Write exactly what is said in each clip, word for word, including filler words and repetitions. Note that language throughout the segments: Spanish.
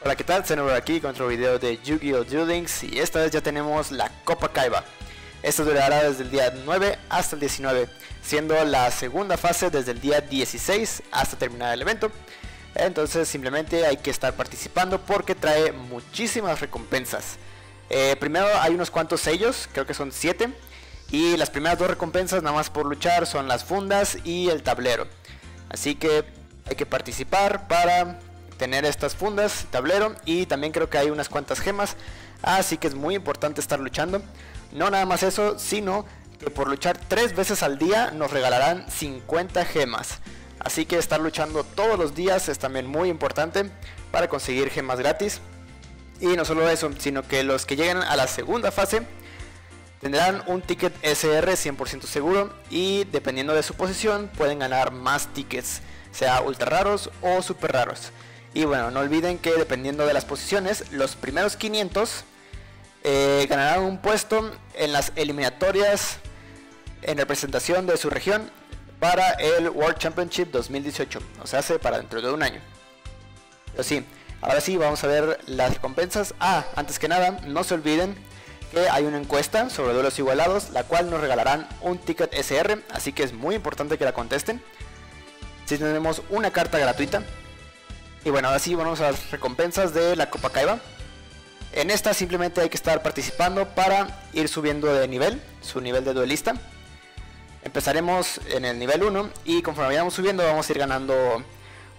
Hola, ¿qué tal? Zenobra aquí con otro video de Yu-Gi-Oh! Duel Links, y esta vez ya tenemos la Copa Kaiba. Esto durará desde el día nueve hasta el diecinueve, siendo la segunda fase desde el día dieciséis hasta terminar el evento. Entonces simplemente hay que estar participando porque trae muchísimas recompensas. eh, Primero hay unos cuantos sellos, creo que son siete, y las primeras dos recompensas nada más por luchar son las fundas y el tablero. Así que hay que participar para tener estas fundas, tablero, y también creo que hay unas cuantas gemas, así que es muy importante estar luchando. No nada más eso, sino que por luchar tres veces al día nos regalarán cincuenta gemas, así que estar luchando todos los días es también muy importante para conseguir gemas gratis. Y no solo eso, sino que los que lleguen a la segunda fase tendrán un ticket S R cien por ciento seguro, y dependiendo de su posición pueden ganar más tickets, sea ultra raros o super raros. Y bueno, no olviden que dependiendo de las posiciones, los primeros quinientos eh, ganarán un puesto en las eliminatorias en representación de su región para el World Championship dos mil dieciocho, o sea, hace para dentro de un año. Pero sí, ahora sí, vamos a ver las recompensas. Ah, antes que nada, no se olviden que hay una encuesta sobre duelos igualados, la cual nos regalarán un ticket S R, así que es muy importante que la contesten. Si sí, tenemos una carta gratuita. Y bueno, ahora sí, vamos a las recompensas de la Copa Kaiba. En esta simplemente hay que estar participando para ir subiendo de nivel, su nivel de duelista. Empezaremos en el nivel uno y conforme vayamos subiendo vamos a ir ganando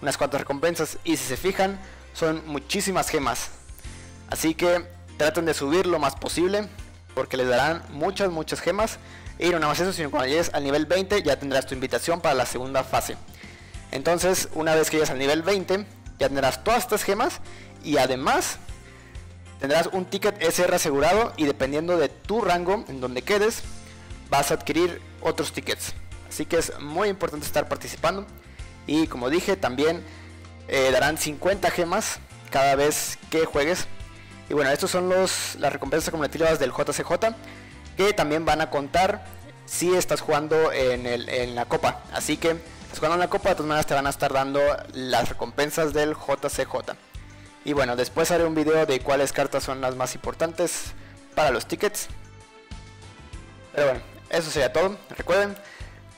unas cuantas recompensas. Y si se fijan, son muchísimas gemas, así que traten de subir lo más posible porque les darán muchas muchas gemas. Y no nada más eso, sino cuando llegues al nivel veinte ya tendrás tu invitación para la segunda fase. Entonces, una vez que llegues al nivel veinte ya tendrás todas estas gemas, y además tendrás un ticket S R asegurado, y dependiendo de tu rango en donde quedes vas a adquirir otros tickets. Así que es muy importante estar participando. Y como dije, también eh, darán cincuenta gemas cada vez que juegues. Y bueno, estos son los, las recompensas acumulativas del J C J, que también van a contar si estás jugando en, el, en la copa. Así que cuando en la copa, de todas maneras te van a estar dando las recompensas del J C J. Y bueno, después haré un video de cuáles cartas son las más importantes para los tickets. Pero bueno, eso sería todo. Recuerden,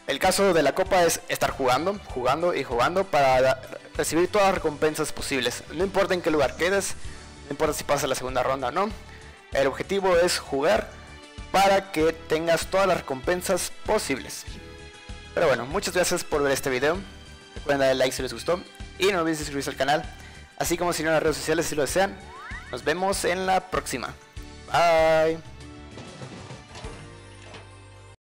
el caso de la copa es estar jugando, jugando y jugando para recibir todas las recompensas posibles. No importa en qué lugar quedes, no importa si pasas la segunda ronda o no. El objetivo es jugar para que tengas todas las recompensas posibles. Pero bueno, muchas gracias por ver este video. Recuerden darle like si les gustó y no olviden suscribirse al canal, así como seguirnos en las redes sociales si lo desean. Nos vemos en la próxima. Bye.